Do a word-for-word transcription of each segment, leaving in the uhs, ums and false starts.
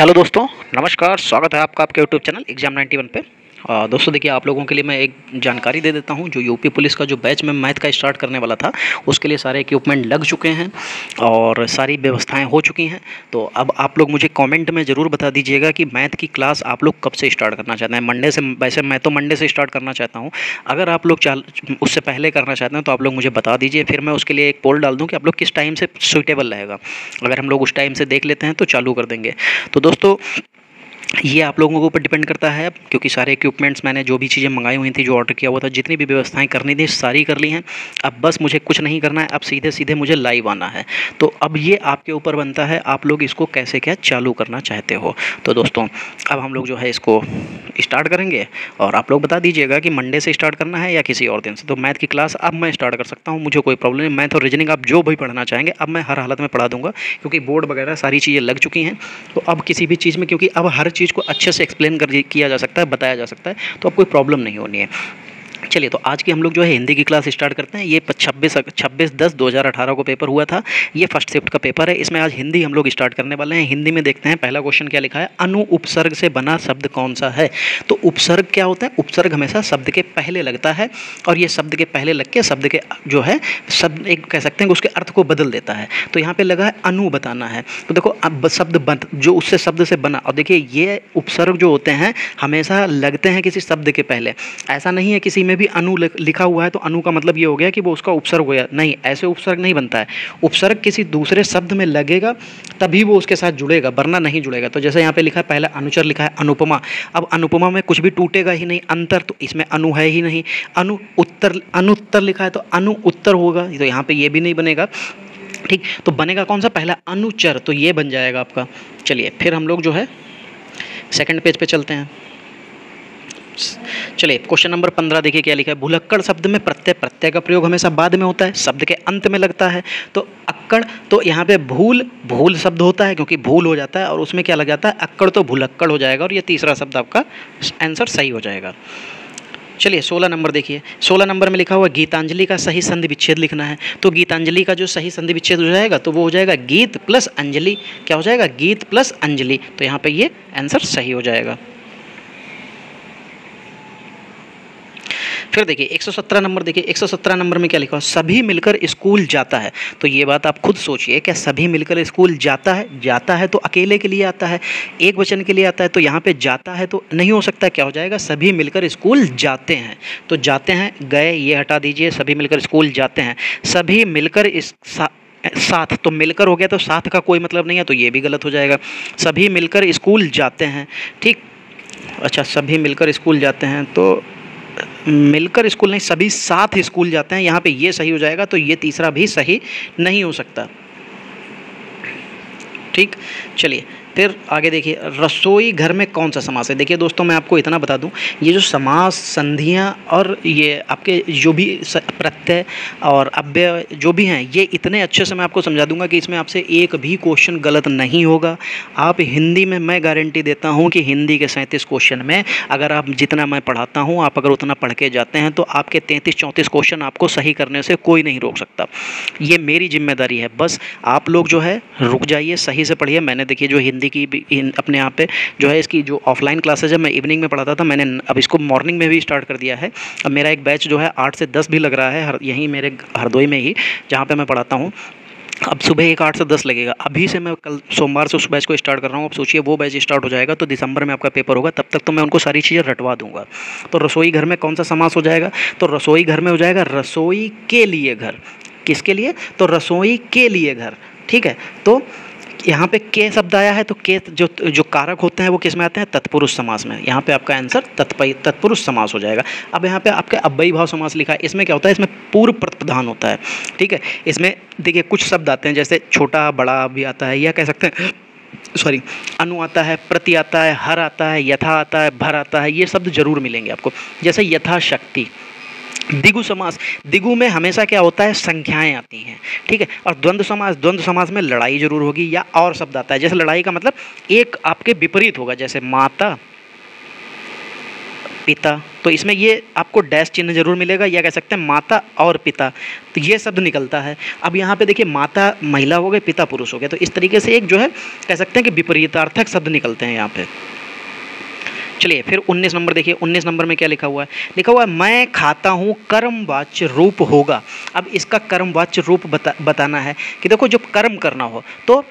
Hello दोस्तों नमस्कार, स्वागत है आपका आपके YouTube channel exam ninety one पे। आ, दोस्तों देखिए, आप लोगों के लिए मैं एक जानकारी दे देता हूं। जो यूपी पुलिस का जो बैच में मैथ का स्टार्ट करने वाला था, उसके लिए सारे इक्विपमेंट लग चुके हैं और सारी व्यवस्थाएं हो चुकी हैं। तो अब आप लोग मुझे कमेंट में ज़रूर बता दीजिएगा कि मैथ की क्लास आप लोग कब से स्टार्ट करना चाहते हैं। मंडे से, वैसे मैं तो मंडे से स्टार्ट करना चाहता हूँ। अगर आप लोग उससे पहले करना चाहते हैं तो आप लोग मुझे बता दीजिए, फिर मैं उसके लिए एक पोल डाल दूँ कि आप लोग किस टाइम से सूटेबल रहेगा। अगर हम लोग उस टाइम से देख लेते हैं तो चालू कर देंगे। तो दोस्तों ये आप लोगों के ऊपर डिपेंड करता है, क्योंकि सारे इक्विपमेंट्स मैंने जो भी चीज़ें मंगाई हुई थी, जो ऑर्डर किया हुआ था, जितनी भी व्यवस्थाएं करनी थी सारी कर ली हैं। अब बस मुझे कुछ नहीं करना है, अब सीधे सीधे मुझे लाइव आना है। तो अब ये आपके ऊपर बनता है, आप लोग इसको कैसे क्या चालू करना चाहते हो। तो दोस्तों अब हम लोग जो है इसको स्टार्ट करेंगे और आप लोग बता दीजिएगा कि मंडे से स्टार्ट करना है या किसी और दिन से। तो मैथ की क्लास अब मैं स्टार्ट कर सकता हूँ, मुझे कोई प्रॉब्लम नहीं। मैथ और रीजनिंग आप जो भी पढ़ना चाहेंगे अब मैं हर हालत में पढ़ा दूँगा, क्योंकि बोर्ड वगैरह सारी चीज़ें लग चुकी हैं। तो अब किसी भी चीज़ में, क्योंकि अब हर चीज़ को अच्छे से एक्सप्लेन कर किया जा सकता है, बताया जा सकता है, तो अब कोई प्रॉब्लम नहीं होनी है। चलिए, तो आज की हम लोग जो है हिंदी की क्लास स्टार्ट करते हैं। ये छब्बीस छब्बीस दस दो हज़ार अठारह को पेपर हुआ था। ये फर्स्ट शिफ्ट का पेपर है, इसमें आज हिंदी हम लोग स्टार्ट करने वाले हैं। हिंदी में देखते हैं पहला क्वेश्चन क्या लिखा है, अनु उपसर्ग से बना शब्द कौन सा है। तो उपसर्ग क्या होता है, उपसर्ग हमेशा शब्द के पहले लगता है और ये शब्द के पहले लग के शब्द के जो है शब्द एक कह सकते हैं उसके अर्थ को बदल देता है। तो यहाँ पर लगा है अनु बताना है। तो देखो अब शब्द बन जो उससे शब्द से बना, और देखिए ये उपसर्ग जो होते हैं हमेशा लगते हैं किसी शब्द के पहले। ऐसा नहीं है किसी में भी अनु लिखा हुआ है तो अनु का मतलब ये हो गया कि वो उसका उपसर्ग हो गया, नहीं, ऐसे उपसर्ग नहीं बनता है। उपसर्ग किसी दूसरे शब्द में लगेगा तभी वो उसके साथ जुड़ेगा, वरना नहीं जुड़ेगा। तो जैसे यहाँ पे लिखा है, पहला अनुचर लिखा है अनुपमा। अब अनुपमा में कुछ भी टूटेगा ही नहीं, अंतर, तो इसमें अनु है ही नहीं। अनु उत्तर, अनुत्तर लिखा है तो अनु उत्तर होगा, तो यहाँ पर ये भी नहीं बनेगा। ठीक, तो बनेगा कौन सा, पहला अनुचर, तो ये बन जाएगा आपका। चलिए फिर हम लोग जो है सेकेंड पेज पर चलते हैं। चलिए क्वेश्चन नंबर पंद्रह देखिए क्या लिखा है, भुलक्कड़ शब्द में प्रत्यय, प्रत्यय का प्रयोग हमेशा बाद में होता है, शब्द के अंत में लगता है। तो अक्कड़, तो यहाँ पे भूल, भूल शब्द होता है क्योंकि भूल हो जाता है और उसमें क्या लग जाता है अक्कड़, तो भुलक्कड़ हो जाएगा और ये तीसरा शब्द आपका आंसर सही हो जाएगा। चलिए सोलह नंबर देखिए, सोलह नंबर में लिखा हुआ गीतांजलि का सही संधि विच्छेद लिखना है। तो गीतांजलि का जो सही संधि विच्छेद हो जाएगा तो वो हो जाएगा गीत प्लस अंजलि, क्या हो जाएगा, गीत प्लस अंजलि, तो यहाँ पर ये आंसर सही हो जाएगा। फिर देखिए एक सौ सत्रह नंबर, देखिए एक सौ सत्रह नंबर में क्या लिखा है, सभी मिलकर स्कूल जाता है। तो ये बात आप खुद सोचिए, क्या सभी मिलकर स्कूल जाता है, जाता है तो अकेले के लिए आता है, एक वचन के लिए आता है, तो यहाँ पे जाता है तो नहीं हो सकता, क्या हो जाएगा, सभी मिलकर स्कूल जाते हैं। तो जाते हैं, गए, ये हटा दीजिए, सभी मिलकर स्कूल जाते हैं। सभी मिलकर इस सा... साथ, तो मिलकर हो गया तो साथ का कोई मतलब नहीं है, तो ये भी गलत हो जाएगा। सभी मिलकर स्कूल जाते हैं, ठीक, अच्छा सभी मिलकर स्कूल जाते हैं, तो मिलकर स्कूल नहीं, सभी साथ स्कूल जाते हैं, यहाँ पे ये सही हो जाएगा। तो ये तीसरा भी सही नहीं हो सकता। ठीक, चलिए फिर आगे देखिए, रसोई घर में कौन सा समास है। देखिए दोस्तों मैं आपको इतना बता दूं, ये जो समास, संधियां और ये आपके जो भी प्रत्यय और अव्यय जो भी हैं, ये इतने अच्छे से मैं आपको समझा दूंगा कि इसमें आपसे एक भी क्वेश्चन गलत नहीं होगा। आप हिंदी में, मैं गारंटी देता हूं कि हिंदी के सैंतीस क्वेश्चन में अगर आप जितना मैं पढ़ाता हूँ, आप अगर उतना पढ़ के जाते हैं तो आपके तैंतीस चौंतीस क्वेश्चन आपको सही करने से कोई नहीं रोक सकता। ये मेरी जिम्मेदारी है, बस आप लोग जो है रुक जाइए, सही से पढ़िए। मैंने देखिए जो हिंदी की अपने यहाँ पे जो है इसकी जो ऑफलाइन क्लासेज है, मैं इवनिंग में पढ़ाता था, मैंने अब इसको मॉर्निंग में भी स्टार्ट कर दिया है। अब मेरा एक बैच जो है आठ से दस भी लग रहा है, हर यहीं मेरे हरदोई में ही जहाँ पे मैं पढ़ाता हूँ। अब सुबह एक आठ से दस लगेगा, अभी से मैं कल सोमवार से उस बैच को स्टार्ट कर रहा हूँ। आप सोचिए वो बैच स्टार्ट हो जाएगा तो दिसंबर में आपका पेपर होगा, तब तक तो मैं उनको सारी चीज़ें रटवा दूंगा। तो रसोई घर में कौन सा समास हो जाएगा, तो रसोई घर में हो जाएगा रसोई के लिए घर, किसके लिए, तो रसोई के लिए घर। ठीक है, तो यहाँ पे के शब्द आया है, तो के जो जो कारक होते हैं वो किस में आते हैं, तत्पुरुष समास में। यहाँ पे आपका आंसर तत्पय तत्पुरुष समास हो जाएगा। अब यहाँ पे आपके अव्ययी भाव समास लिखा है, इसमें क्या होता है, इसमें पूर्व प्रतिपदान होता है। ठीक है, इसमें देखिए कुछ शब्द आते हैं जैसे छोटा बड़ा भी आता है, या कह सकते हैं सॉरी अनु आता है, प्रति आता है, हर आता है, यथा आता है, भर आता है, ये शब्द जरूर मिलेंगे आपको। जैसे यथाशक्ति, दिगु समास, दिगु में हमेशा क्या होता है, संख्याएं आती हैं। ठीक है, और द्वंद्व समास, द्वंद्व समास में लड़ाई जरूर होगी या और शब्द आता है। जैसे लड़ाई का मतलब एक आपके विपरीत होगा, जैसे माता पिता, तो तो इसमें ये आपको डैश चिन्ह जरूर मिलेगा, या कह सकते हैं माता और पिता, तो ये शब्द निकलता है। अब यहाँ पे देखिए माता महिला हो गई, पिता पुरुष हो गया, तो इस तरीके से एक जो है कह सकते हैं कि विपरीतार्थक शब्द निकलते हैं यहाँ पे। चलिए फिर उन्नीस नंबर देखिए, उन्नीस नंबर में क्या लिखा हुआ है, लिखा हुआ है मैं खाता हूँ कर्मवाच्य रूप होगा। अब इसका कर्मवाच्य रूप बता, बताना है कि देखो जब कर्म करना हो तो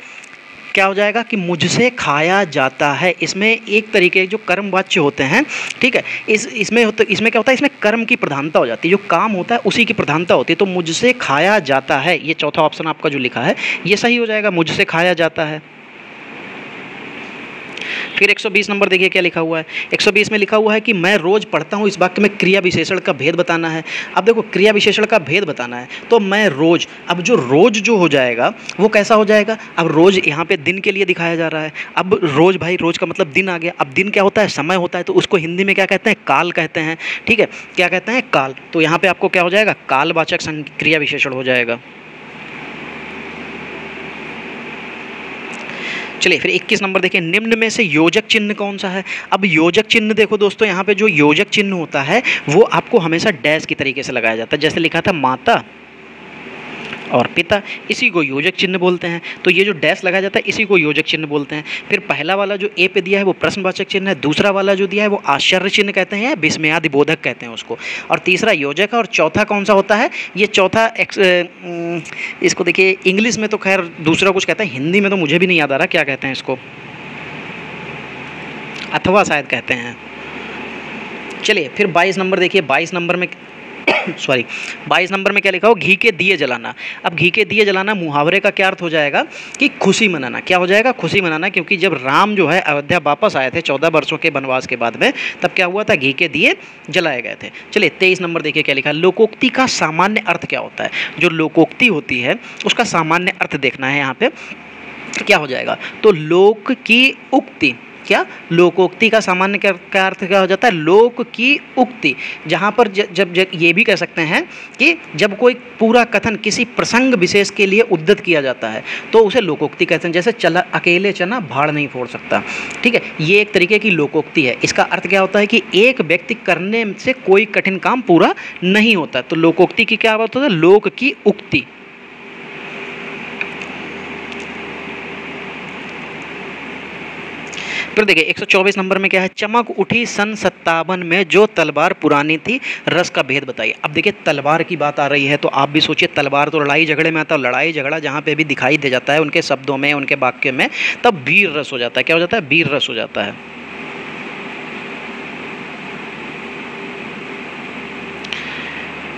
क्या हो जाएगा कि मुझसे खाया जाता है। इसमें एक तरीके जो कर्मवाच्य होते हैं, ठीक है, इस इसमें होता इसमें क्या होता है, इसमें कर्म की प्रधानता हो जाती है, जो काम होता है उसी की प्रधानता होती है। तो मुझसे खाया जाता है, ये चौथा ऑप्शन आपका जो लिखा है ये सही हो जाएगा, मुझसे खाया जाता है। फिर एक सौ बीस नंबर देखिए क्या लिखा हुआ है, एक सौ बीस में लिखा हुआ है कि मैं रोज़ पढ़ता हूँ, इस वाक्य में क्रिया विशेषण का भेद बताना है। अब देखो क्रिया विशेषण का भेद बताना है तो मैं रोज़, अब जो रोज़ जो हो जाएगा वो कैसा हो जाएगा, अब रोज़ यहाँ पे दिन के लिए दिखाया जा रहा है। अब रोज़ भाई रोज़ का मतलब दिन आ गया, अब दिन क्या होता है, समय होता है, तो उसको हिंदी में क्या कहते हैं, काल कहते हैं, ठीक है, क्या कहते हैं, काल। तो यहाँ पर आपको क्या हो जाएगा, कालवाचक क्रिया विशेषण हो जाएगा। चलिए फिर इक्कीस नंबर देखिए, निम्न में से योजक चिन्ह कौन सा है। अब योजक चिन्ह देखो दोस्तों, यहाँ पे जो योजक चिन्ह होता है वो आपको हमेशा डैश की तरीके से लगाया जाता है, जैसे लिखा था माता और पिता, इसी को योजक चिन्ह बोलते हैं। तो ये जो डैश लगाया जाता है इसी को योजक चिन्ह बोलते हैं। फिर पहला वाला जो ए पे दिया है वो प्रश्नवाचक चिन्ह है, दूसरा वाला जो दिया है वो आश्चर्य चिन्ह कहते हैं, विस्मयादि बोधक कहते हैं उसको, और तीसरा योजक है, और चौथा कौन सा होता है, ये चौथा इसको देखिए इंग्लिश में तो खैर दूसरा कुछ कहते हैं, हिंदी में तो मुझे भी नहीं याद आ रहा क्या कहते हैं इसको, अथवा शायद कहते हैं। चलिए फिर बाईस नंबर देखिए, बाईस नंबर में सॉरी बाईस नंबर में क्या लिखा हो, घी के दिए जलाना। अब घी के दिए जलाना मुहावरे का क्या अर्थ हो जाएगा कि खुशी मनाना, क्या हो जाएगा, खुशी मनाना, क्योंकि जब राम जो है अयोध्या वापस आए थे चौदह वर्षों के वनवास के बाद में, तब क्या हुआ था, घी के दिए जलाए गए थे। चलिए तेईस नंबर देखिए क्या लिखा, लोकोक्ति का सामान्य अर्थ क्या होता है। जो लोकोक्ति होती है उसका सामान्य अर्थ देखना है यहाँ पे, क्या हो जाएगा, तो लोक की उक्ति, क्या लोकोक्ति का सामान्य का अर्थ क्या हो जाता है, लोक की उक्ति, जहाँ पर जब जब, जब ये भी कह सकते हैं कि जब कोई पूरा कथन किसी प्रसंग विशेष के लिए उद्धत किया जाता है तो उसे लोकोक्ति कहते हैं। जैसे चला अकेले चना भाड़ नहीं फोड़ सकता, ठीक है, ये एक तरीके की लोकोक्ति है। इसका अर्थ क्या होता है कि एक व्यक्ति करने से कोई कठिन काम पूरा नहीं होता, तो लोकोक्ति की क्या बात होता है, लोक की उक्ति। फिर देखिए एक सौ चौबीस नंबर में क्या है, चमक उठी सन सत्तावन में जो तलवार पुरानी थी, रस का भेद बताइए। अब देखिए तलवार की बात आ रही है तो आप भी सोचिए, तलवार तो लड़ाई झगड़े में आता है, लड़ाई झगड़ा जहाँ पे भी दिखाई दे जाता है उनके शब्दों में उनके वाक्य में, तब वीर रस हो जाता है, क्या हो जाता है, वीर रस हो जाता है।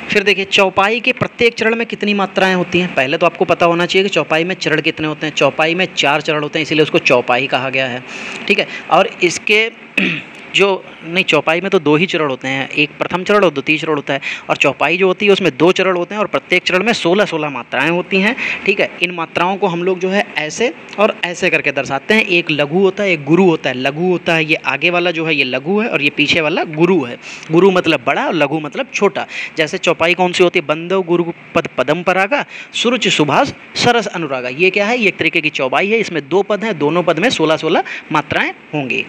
फिर देखिए चौपाई के प्रत्येक चरण में कितनी मात्राएं होती हैं। पहले तो आपको पता होना चाहिए कि चौपाई में चरण कितने होते हैं, चौपाई में चार चरण होते हैं, इसीलिए उसको चौपाई कहा गया है, ठीक है, और इसके जो नहीं चौपाई में तो दो ही चरण होते हैं, एक प्रथम चरण और द्वितीय चरण होता है, और चौपाई जो होती है उसमें दो चरण होते हैं और प्रत्येक चरण में सोलह सोलह मात्राएँ होती हैं, ठीक है। इन मात्राओं को हम लोग जो है ऐसे और ऐसे करके दर्शाते हैं, एक लघु होता है एक गुरु होता है। लघु होता है ये आगे वाला जो है ये लघु है और ये पीछे वाला गुरु है, गुरु मतलब बड़ा और लघु मतलब छोटा। जैसे चौपाई कौन सी होती है, बंदो गुरु पद पदम परागा सुरुच सुभाष सरस अनुरागा, ये क्या है, ये एक तरीके की चौपाई है, इसमें दो पद हैं, दोनों पद में सोलह सोलह मात्राएँ होंगी।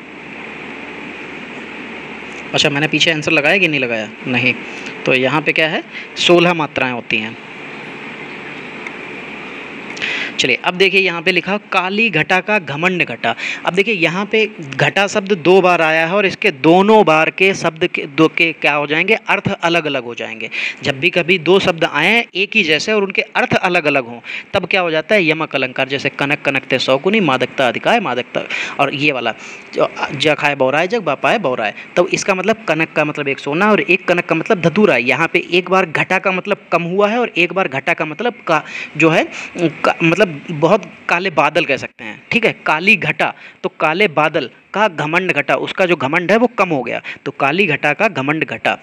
अच्छा मैंने पीछे आंसर लगाया कि नहीं लगाया, नहीं, तो यहाँ पे क्या है सोलह मात्राएं होती हैं। चलिए अब देखिए यहाँ पे लिखा काली घटा का घमंड घटा। अब देखिए यहाँ पे घटा शब्द दो बार आया है और इसके दोनों बार के शब्द के दो के क्या हो जाएंगे, अर्थ अलग अलग हो जाएंगे। जब भी कभी दो शब्द आए एक ही जैसे और उनके अर्थ अलग अलग हों तब क्या हो जाता है यमक अलंकार, जैसे कनक कनकते शौकुनी मादकता अधिकाय मादकता, और ये वाला जग खाए बौराए जग बापाए बौराए, तो इसका मतलब कनक का मतलब एक सोना और एक कनक का मतलब धतूरा। यहाँ पे एक बार घटा का मतलब कम हुआ है और एक बार घटा का मतलब का जो है मतलब बहुत काले बादल कह सकते हैं, ठीक है, काली घटा तो काले बादल का घमंड घटा, उसका जो घमंड है वो कम हो गया, तो काली घटा का घमंड घटा,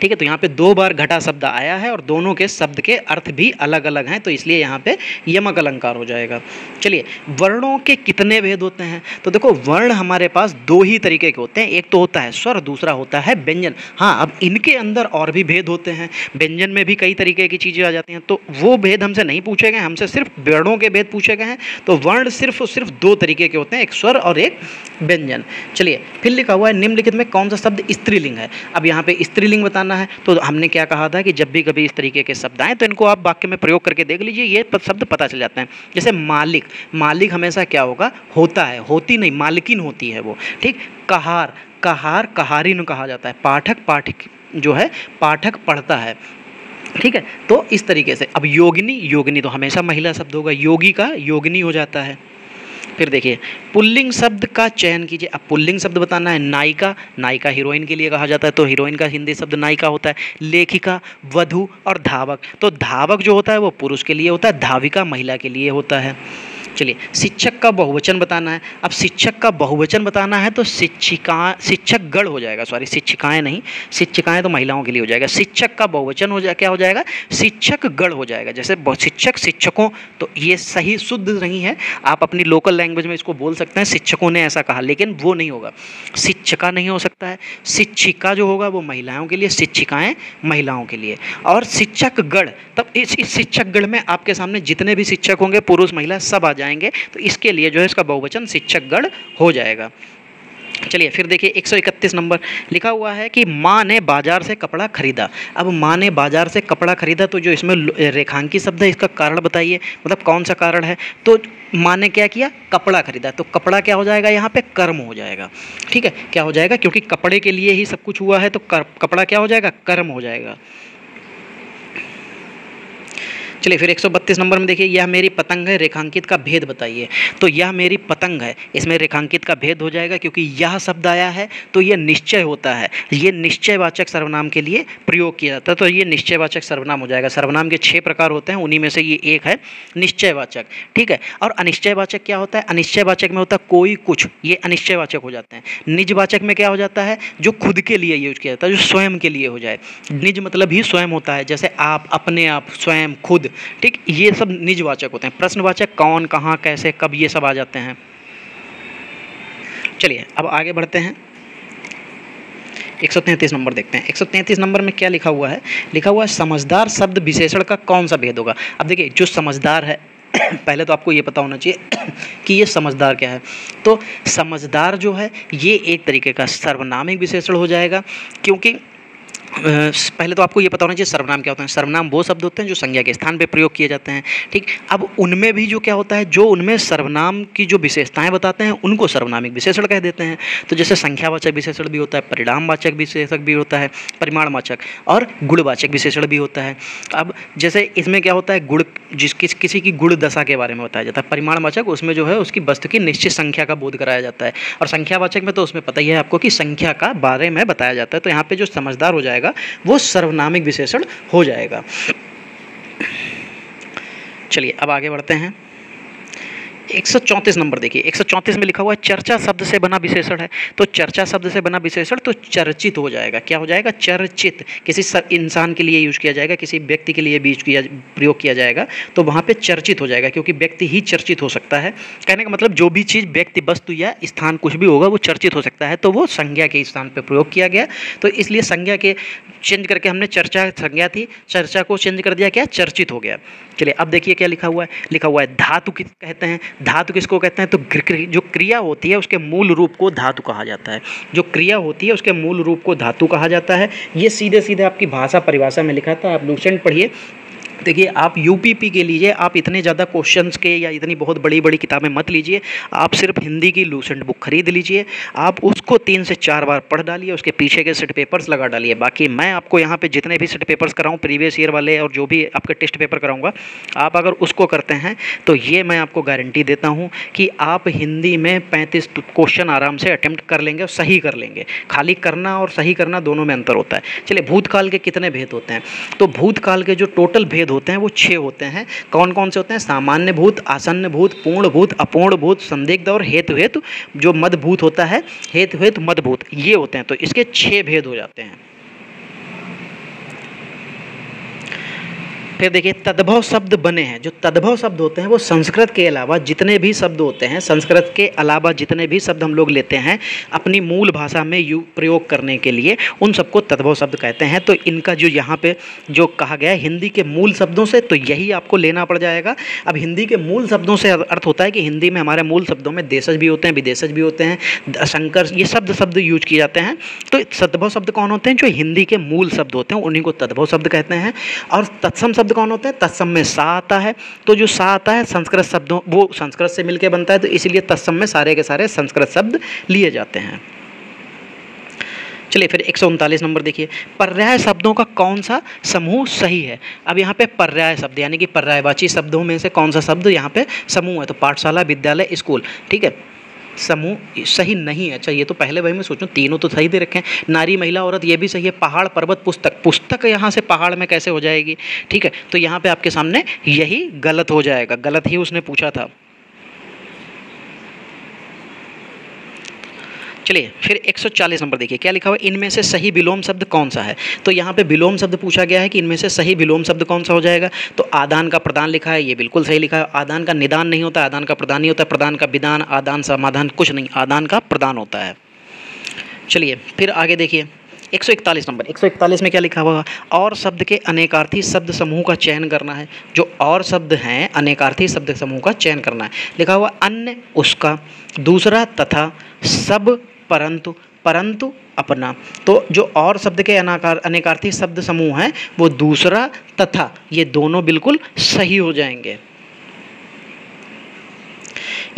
ठीक है। तो यहाँ पे दो बार घटा शब्द आया है और दोनों के शब्द के अर्थ भी अलग अलग हैं, तो इसलिए यहाँ पे यमक अलंकार हो जाएगा। चलिए वर्णों के कितने भेद होते हैं, तो देखो वर्ण हमारे पास दो ही तरीके के होते हैं, एक तो होता है स्वर, दूसरा होता है व्यंजन। हाँ अब इनके अंदर और भी भेद होते हैं, व्यंजन में भी कई तरीके की चीज़ें आ जाती हैं, तो वो भेद हमसे नहीं पूछे गए, हमसे सिर्फ वर्णों के भेद पूछे गए हैं। तो वर्ण सिर्फ सिर्फ दो तरीके के होते हैं, एक स्वर और एक व्यंजन। चलिए फिर लिखा हुआ है निम्नलिखित में कौन सा शब्द स्त्रीलिंग है। अब यहाँ पे स्त्रीलिंग बताना है, तो हमने क्या कहा था कि जब भी कभी इस तरीके के शब्द आए तो इनको आप वाक्य में प्रयोग करके देख लीजिए, ये शब्द पता चल जाते हैं। जैसे मालिक, मालिक हमेशा क्या होगा, होता है, होती नहीं मालिकिन होती है वो, ठीक। कहार, कहार कहारिन कहा जाता है। पाठक, पाठक जो है पाठक पढ़ता है, ठीक है। तो इस तरीके से अब योगिनी, योगिनी तो हमेशा महिला शब्द होगा, योगी का योगिनी हो जाता है। फिर देखिए पुल्लिंग शब्द का चयन कीजिए। अब पुल्लिंग शब्द बताना है। नायिका, नायिका हीरोइन के लिए कहा जाता है, तो हीरोइन का हिंदी शब्द नायिका होता है। लेखिका, वधू और धावक, तो धावक जो होता है वो पुरुष के लिए होता है, धाविका महिला के लिए होता है। चलिए शिक्षक का बहुवचन बताना है। अब शिक्षक का बहुवचन बताना है तो शिक्षिका, शिक्षक गण हो जाएगा, सॉरी शिक्षिकाएं नहीं, शिक्षिकाएं तो महिलाओं के लिए हो जाएगा। शिक्षक का बहुवचन हो जाए क्या हो जाएगा, शिक्षक गण हो जाएगा। जैसे शिक्षक, शिक्षकों, तो ये सही शुद्ध नहीं है, आप अपनी लोकल लैंग्वेज में इसको बोल सकते हैं शिक्षकों ने ऐसा कहा, लेकिन वो नहीं होगा, शिक्षिका नहीं हो सकता है। शिक्षिका जो होगा वो महिलाओं के लिए, शिक्षिकाएँ महिलाओं के लिए। और शिक्षक गण, तब इस शिक्षक गण में आपके सामने जितने भी शिक्षक होंगे पुरुष महिला सब आ जाएंगे, तो इसके लिए जो है इसका बहुवचन शिक्षकगण हो जाएगा। चलिए फिर देखिए एक सौ इकतीस नंबर लिखा हुआ है कि माँ ने बाजार से कपड़ा खरीदा। अब माँ ने बाजार से कपड़ा खरीदा, तो जो इसमें रेखांकी शब्द है इसका कारण बताइए, मतलब कौन सा कारण है। तो माँ ने क्या किया, कपड़ा खरीदा, तो कपड़ा क्या हो जाएगा यहाँ पे, कर्म हो जाएगा, ठीक है। क्या हो जाएगा, क्योंकि कपड़े के लिए ही सब कुछ हुआ है, तो कपड़ा क्या हो जाएगा, कर्म हो जाएगा। चलिए फिर एक सौ बत्तीस नंबर में देखिए, यह मेरी पतंग है, रेखांकित का भेद बताइए। तो यह मेरी पतंग है, इसमें रेखांकित का भेद हो जाएगा, क्योंकि यह शब्द आया है तो यह निश्चय होता है, ये निश्चयवाचक सर्वनाम के लिए प्रयोग किया जाता है, तो ये निश्चयवाचक सर्वनाम हो जाएगा। सर्वनाम के छः प्रकार होते हैं, उन्हीं में से ये एक है निश्चयवाचक, ठीक है। और अनिश्चयवाचक क्या होता है, अनिश्चयवाचक में होता है कोई, कुछ, ये अनिश्चयवाचक हो जाते हैं। निजवाचक में क्या हो जाता है, जो खुद के लिए यूज किया जाता है, जो स्वयं के लिए हो जाए, निज मतलब ही स्वयं होता है, जैसे आप, अपने आप, स्वयं, खुद, ठीक, ये सब निजवाचक होते हैं। प्रश्नवाचक कौन, कहां, कैसे, कब, ये सब आ जाते हैं। चलिए अब आगे बढ़ते हैं, एक सौ तैंतीस नंबर देखते हैं। एक सौ तैंतीस नंबर में क्या लिखा हुआ है, लिखा हुआ है समझदार शब्द विशेषण का कौन सा भेद होगा। अब देखिए जो समझदार है, पहले तो आपको ये पता होना चाहिए कि ये समझदार क्या है। तो समझदार जो है ये एक तरीके का सर्वनामिक विशेषण हो जाएगा, क्योंकि पहले तो आपको ये पता होना चाहिए सर्वनाम क्या होते हैं। सर्वनाम वो शब्द होते हैं जो संज्ञा के स्थान पे प्रयोग किए जाते हैं, ठीक। अब उनमें भी जो क्या होता है, जो उनमें सर्वनाम की जो विशेषताएं बताते हैं उनको सर्वनामिक विशेषण कह देते हैं। तो जैसे संख्यावाचक विशेषण भी होता है, परिणामवाचक विशेषण भी होता है, परिमाणवाचक और गुणवाचक विशेषण भी होता है। अब जैसे इसमें क्या होता है, गुण, जिस किसी की गुण दशा के बारे में बताया जाता है। परिमाणवाचक उसमें जो है उसकी वस्तु की निश्चित संख्या का बोध कराया जाता है, और संख्यावाचक में तो उसमें पता ही है आपको कि संख्या का बारे में बताया जाता है। तो यहाँ पर जो समझदार हो जाएगा वो सर्वनामिक विशेषण हो जाएगा। चलिए अब आगे बढ़ते हैं, एक सौ चौंतीस नंबर देखिए। एक सौ चौंतीस में लिखा हुआ है चर्चा शब्द से बना विशेषण है। तो चर्चा शब्द से बना विशेषण तो चर्चित हो जाएगा। क्या हो जाएगा, चर्चित, किसी इंसान के लिए यूज किया जाएगा, किसी व्यक्ति के लिए बीज किया प्रयोग किया जाएगा, तो वहाँ पे चर्चित हो जाएगा, क्योंकि व्यक्ति ही चर्चित हो सकता है। कहने का मतलब जो भी चीज़, व्यक्ति, वस्तु या स्थान कुछ भी होगा वो चर्चित हो सकता है, तो वो संज्ञा के स्थान पर प्रयोग किया गया। तो इसलिए संज्ञा के चेंज करके हमने चर्चा, संज्ञा थी, चर्चा को चेंज कर दिया, क्या, चर्चित हो गया। चलिए अब देखिए क्या लिखा हुआ है, लिखा हुआ है धातु किस कहते हैं, धातु किसको कहते हैं, तो जो क्रिया होती है उसके मूल रूप को धातु कहा जाता है। जो क्रिया होती है उसके मूल रूप को धातु कहा जाता है। ये सीधे सीधे आपकी भाषा परिभाषा में लिखा था, आप लूसेंट पढ़िए। देखिए आप यूपीपी के लीजिए, आप इतने ज़्यादा क्वेश्चंस के या इतनी बहुत बड़ी बड़ी किताबें मत लीजिए, आप सिर्फ हिंदी की लूसेंट बुक खरीद लीजिए, आप उसको तीन से चार बार पढ़ डालिए, उसके पीछे के सेट पेपर्स लगा डालिए। बाकी मैं आपको यहाँ पे जितने भी सेट पेपर्स कराऊँ, प्रीवियस ईयर वाले और जो भी आपके टेस्ट पेपर कराऊँगा, आप अगर उसको करते हैं तो ये मैं आपको गारंटी देता हूँ कि आप हिंदी में पैंतीस क्वेश्चन आराम से अटैम्प्ट कर लेंगे और सही कर लेंगे। खाली करना और सही करना दोनों में अंतर होता है। चलिए भूतकाल के कितने भेद होते हैं, तो भूतकाल के जो टोटल भेद होते हैं वो छह होते हैं। कौन कौन से होते हैं, सामान्य भूत, आसन्न भूत, पूर्ण भूत, अपूर्ण भूत, संदिग्ध और हेतु हेतु, जो मदभूत होता है, हेतु हेतु मदभूत, ये होते हैं। तो इसके छह भेद हो जाते हैं। फिर देखिए तद्भव शब्द बने हैं। जो तद्भव शब्द होते हैं वो संस्कृत के अलावा जितने भी शब्द होते हैं, संस्कृत के अलावा जितने भी शब्द हम लोग लेते हैं अपनी मूल भाषा में यू प्रयोग करने के लिए, उन सबको तद्भव शब्द कहते हैं। तो इनका जो यहाँ पे जो कहा गया है हिंदी के मूल शब्दों से, तो यही आपको लेना पड़ जाएगा। अब हिंदी के मूल शब्दों से अर्थ होता है कि हिंदी में हमारे मूल शब्दों में देशज भी होते हैं, विदेशज भी होते हैं, संकर ये शब्द शब्द यूज किए जाते हैं। तो तद्भव शब्द कौन होते हैं? जो हिंदी के मूल शब्द होते हैं उन्हीं को तद्भव शब्द कहते हैं। और तत्सम शब्द कौन होते हैं? तत्सम में सा आता है, तो जो सा आता है संस्कृत शब्दों वो संस्कृत से मिलकर बनता है, तो इसलिए तत्सम में सारे के सारे संस्कृत शब्द लिए जाते हैं। चलिए फिर एक सौ उनतालीस नंबर देखिए, पर्याय शब्दों का कौन सा समूह सही है। अब यहाँ पे पर्याय शब्द यानी कि पर्यायवाची शब्दों में से कौन सा शब्द यहाँ पे समूह है, तो पाठशाला, विद्यालय, स्कूल, ठीक है, समूह सही नहीं है। अच्छा ये तो पहले वही मैं सोचूं, तीनों तो सही दे रखे हैं, नारी, महिला, औरत ये भी सही है, पहाड़, पर्वत, पुस्तक, पुस्तक यहाँ से पहाड़ में कैसे हो जाएगी, ठीक है, तो यहाँ पे आपके सामने यही गलत हो जाएगा, गलत ही उसने पूछा था। चलिए फिर एक सौ चालीस नंबर देखिए, क्या लिखा हुआ है, इनमें से सही विलोम शब्द कौन सा है। तो यहाँ पे विलोम शब्द पूछा गया है कि इनमें से सही विलोम शब्द कौन सा हो जाएगा, तो आदान का प्रदान लिखा है, ये बिल्कुल सही लिखा है। आदान का निदान नहीं होता, आदान का प्रदान नहीं होता, प्रदान का विदान, आदान समाधान कुछ नहीं, आदान का प्रदान होता है। चलिए फिर आगे देखिए एक सौ इकतालीस नंबर, एक सौ इकतालीस में क्या लिखा हुआ, और शब्द के अनेकार्थी शब्द समूह का चयन करना है। जो और शब्द हैं अनेकार्थी शब्द समूह का चयन करना है, लिखा हुआ अन्य, उसका, दूसरा, तथा, सब, परंतु, परंतु, अपना। तो जो और शब्द के अनाकार अनेकार्थी शब्द समूह हैं वो दूसरा, तथा, ये दोनों बिल्कुल सही हो जाएंगे।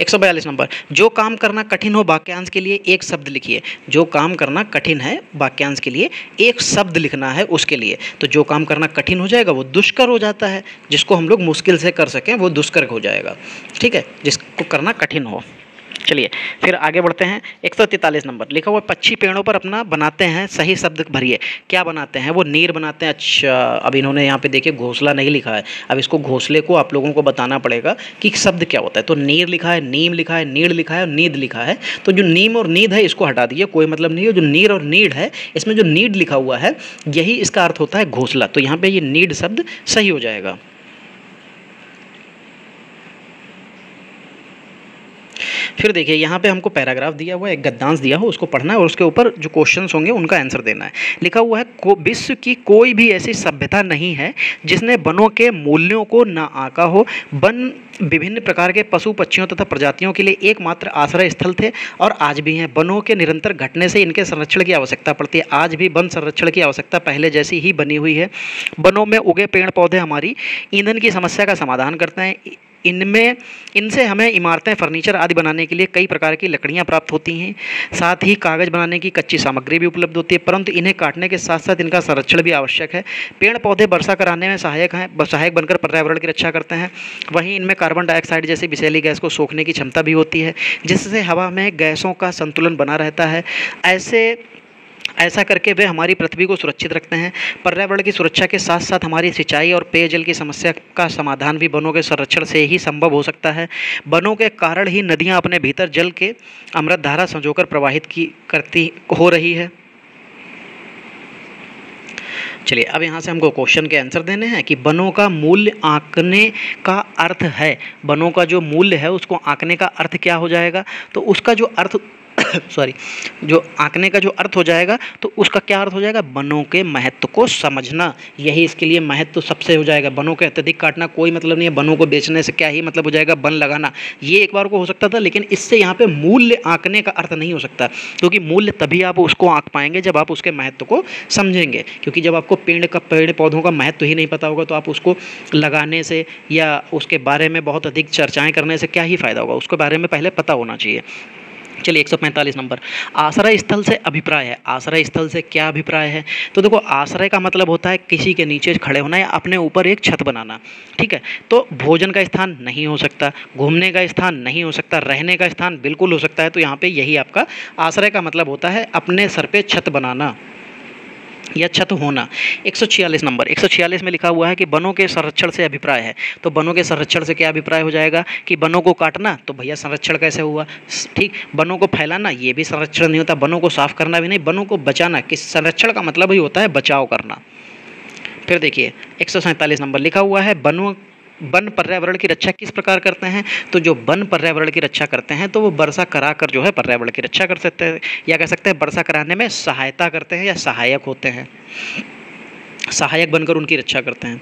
एक सौ बयालीस नंबर, जो काम करना कठिन हो वाक्यांश के लिए एक शब्द लिखिए। जो काम करना कठिन है वाक्यांश के लिए एक शब्द लिखना है उसके लिए, तो जो काम करना कठिन हो जाएगा वो दुष्कर हो जाता है, जिसको हम लोग मुश्किल से कर सकें वो दुष्कर हो जाएगा, ठीक है, जिसको करना कठिन हो। चलिए फिर आगे बढ़ते हैं एक सौ तैंतालीस नंबर, लिखा हुआ पक्षी पेड़ों पर अपना बनाते हैं, सही शब्द भरिए। क्या बनाते हैं? वो नीर बनाते हैं। अच्छा अब इन्होंने यहाँ पे देखिए घोंसला नहीं लिखा है, अब इसको घोंसले को आप लोगों को बताना पड़ेगा कि शब्द क्या होता है। तो नीर लिखा है, नीम लिखा है, नीड़ लिखा है और नींद लिखा है, तो जो नीम और नींद है इसको हटा दिए, कोई मतलब नहीं है। जो नीर और नीड है इसमें जो नीड लिखा हुआ है यही इसका अर्थ होता है घोंसला, तो यहाँ पर ये नीड शब्द सही हो जाएगा। फिर देखिए यहाँ पे हमको पैराग्राफ दिया हुआ है, एक गद्यांश दिया हो उसको पढ़ना है और उसके ऊपर जो क्वेश्चंस होंगे उनका आंसर देना है। लिखा हुआ है को विश्व की कोई भी ऐसी सभ्यता नहीं है जिसने वनों के मूल्यों को ना आंका हो। वन विभिन्न प्रकार के पशु, पक्षियों तथा प्रजातियों के लिए एकमात्र आश्रय स्थल थे और आज भी हैं। वनों के निरंतर घटने से इनके संरक्षण की आवश्यकता पड़ती है। आज भी वन संरक्षण की आवश्यकता पहले जैसी ही बनी हुई है। वनों में उगे पेड़ पौधे हमारी ईंधन की समस्या का समाधान करते हैं। इनमें इनसे हमें इमारतें, फर्नीचर आदि बनाने के लिए कई प्रकार की लकड़ियां प्राप्त होती हैं। साथ ही कागज़ बनाने की कच्ची सामग्री भी उपलब्ध होती है, परंतु इन्हें काटने के साथ साथ इनका संरक्षण भी आवश्यक है। पेड़ पौधे वर्षा कराने में सहायक हैं, सहायक बनकर पर्यावरण की रक्षा करते हैं। वहीं इनमें कार्बन डाइऑक्साइड जैसी विषैली गैस को सोखने की क्षमता भी होती है, जिससे हवा में गैसों का संतुलन बना रहता है। ऐसे ऐसा करके वे हमारी पृथ्वी को सुरक्षित रखते हैं। पर्यावरण की सुरक्षा के साथ साथ हमारी सिंचाई और पेयजल की समस्या का समाधान भी वनों के संरक्षण से ही संभव हो सकता है। वनों के कारण ही नदियां अपने भीतर जल के अमृत धारा संजोकर प्रवाहित की करती हो रही है। चलिए अब यहाँ से हमको क्वेश्चन के आंसर देने हैं कि वनों का मूल्य आंकने का अर्थ है, वनों का जो मूल्य है उसको आंकने का अर्थ क्या हो जाएगा, तो उसका जो अर्थ सॉरी जो आंकने का जो अर्थ हो जाएगा तो उसका क्या अर्थ हो जाएगा, वनों के महत्व को समझना, यही इसके लिए महत्व सबसे हो जाएगा। वनों के अत्यधिक काटना कोई मतलब नहीं है, वनों को बेचने से क्या ही मतलब हो जाएगा, वन लगाना ये एक बार को हो सकता था, लेकिन इससे यहाँ पे मूल्य आंकने का अर्थ नहीं हो सकता, क्योंकि मूल्य तभी आप उसको आंक पाएंगे जब आप उसके महत्व को समझेंगे। क्योंकि जब आपको पेड़ का पेड़ पौधों का महत्व ही नहीं पता होगा तो आप उसको लगाने से या उसके बारे में बहुत अधिक चर्चाएँ करने से क्या ही फ़ायदा होगा, उसके बारे में पहले पता होना चाहिए। चलिए एक सौ पैंतालीस नंबर, आश्रय स्थल से अभिप्राय है। आश्रय स्थल से क्या अभिप्राय है, तो देखो आश्रय का मतलब होता है किसी के नीचे खड़े होना या अपने ऊपर एक छत बनाना, ठीक है। तो भोजन का स्थान नहीं हो सकता, घूमने का स्थान नहीं हो सकता, रहने का स्थान बिल्कुल हो सकता है, तो यहाँ पे यही आपका आश्रय का मतलब होता है अपने सर पे छत बनाना या छत होना। एक सौ छियालीस नंबर, एक सौ छियालीस में लिखा हुआ है कि वनों के संरक्षण से अभिप्राय है, तो वनों के संरक्षण से क्या अभिप्राय हो जाएगा कि वनों को काटना, तो भैया संरक्षण कैसे हुआ, ठीक। वनों को फैलाना, ये भी संरक्षण नहीं होता, वनों को साफ करना भी नहीं, वनों को बचाना, कि संरक्षण का मतलब ही होता है बचाव करना। फिर देखिए एक सौ सैंतालीस नंबर लिखा हुआ है बनों वन पर्यावरण की रक्षा किस प्रकार करते हैं, तो जो वन पर्यावरण की रक्षा करते हैं तो वो वर्षा करा कर जो है पर्यावरण की रक्षा कर सकते हैं, या कह सकते हैं वर्षा कराने में सहायता करते हैं या सहायक होते हैं, सहायक बनकर उनकी रक्षा करते हैं।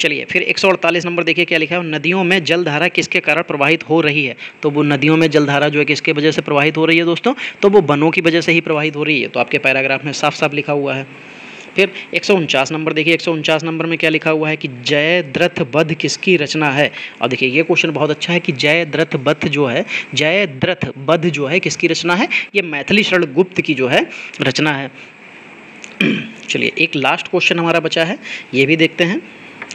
चलिए फिर एक सौ अड़तालीस नंबर देखिए क्या लिखा है, नदियों में जलधारा किसके कारण प्रवाहित हो रही है, तो वो नदियों में जलधारा जो है किसके वजह से प्रवाहित हो रही है दोस्तों, तो वो वनों की वजह से ही प्रवाहित हो रही है, तो आपके पैराग्राफ में साफ साफ लिखा हुआ है। फिर एक सौ उनचास नंबर देखिए, एक सौ उनचास नंबर में क्या लिखा हुआ है कि जयद्रथ वध किसकी रचना है, और देखिए ये क्वेश्चन बहुत अच्छा है कि जयद्रथ वध जो है जयद्रथ वध जो है किसकी रचना है, ये मैथिली शरण गुप्त की जो है रचना है। चलिए एक लास्ट क्वेश्चन हमारा बचा है, ये भी देखते हैं।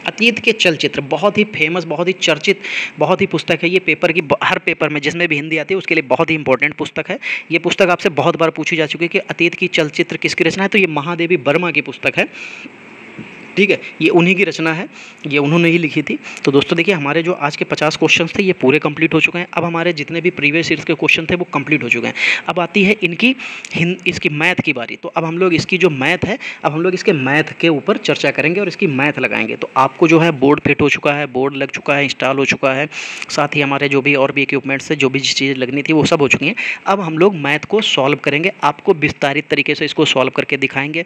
अतीत के चलचित्र बहुत ही फेमस, बहुत ही चर्चित, बहुत ही पुस्तक है ये, पेपर की हर पेपर में जिसमें भी हिंदी आती है उसके लिए बहुत ही इंपॉर्टेंट पुस्तक है ये। पुस्तक आपसे बहुत बार पूछी जा चुकी है कि अतीत की चलचित्र किसकी रचना है, तो ये महादेवी वर्मा की पुस्तक है, ठीक है, ये उन्हीं की रचना है, ये उन्होंने ही लिखी थी। तो दोस्तों देखिए हमारे जो आज के पचास क्वेश्चन थे ये पूरे कंप्लीट हो चुके हैं। अब हमारे जितने भी प्रीवियस ईयर्स के क्वेश्चन थे वो कंप्लीट हो चुके हैं। अब आती है इनकी इसकी मैथ की बारी, तो अब हम लोग इसकी जो मैथ है अब हम लोग इसके मैथ के ऊपर चर्चा करेंगे और इसकी मैथ लगाएंगे। तो आपको जो है बोर्ड फिट हो चुका है, बोर्ड लग चुका है, इंस्टॉल हो चुका है, साथ ही हमारे जो भी और भी इक्विपमेंट्स है, जो भी चीज़ें लगनी थी वो सब हो चुकी हैं। अब हम लोग मैथ को सॉल्व करेंगे, आपको विस्तारित तरीके से इसको सॉल्व करके दिखाएंगे।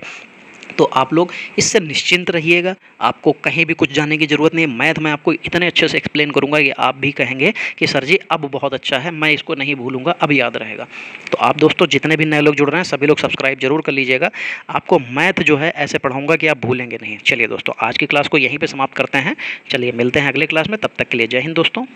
तो आप लोग इससे निश्चिंत रहिएगा, आपको कहीं भी कुछ जाने की ज़रूरत नहीं है। मैथ मैं आपको इतने अच्छे से एक्सप्लेन करूंगा कि आप भी कहेंगे कि सर जी अब बहुत अच्छा है, मैं इसको नहीं भूलूंगा, अब याद रहेगा। तो आप दोस्तों जितने भी नए लोग जुड़ रहे हैं सभी लोग सब्सक्राइब जरूर कर लीजिएगा, आपको मैथ जो है ऐसे पढ़ाऊँगा कि आप भूलेंगे नहीं। चलिए दोस्तों आज की क्लास को यहीं पर समाप्त करते हैं, चलिए मिलते हैं अगले क्लास में, तब तक के लिए जय हिंद दोस्तों।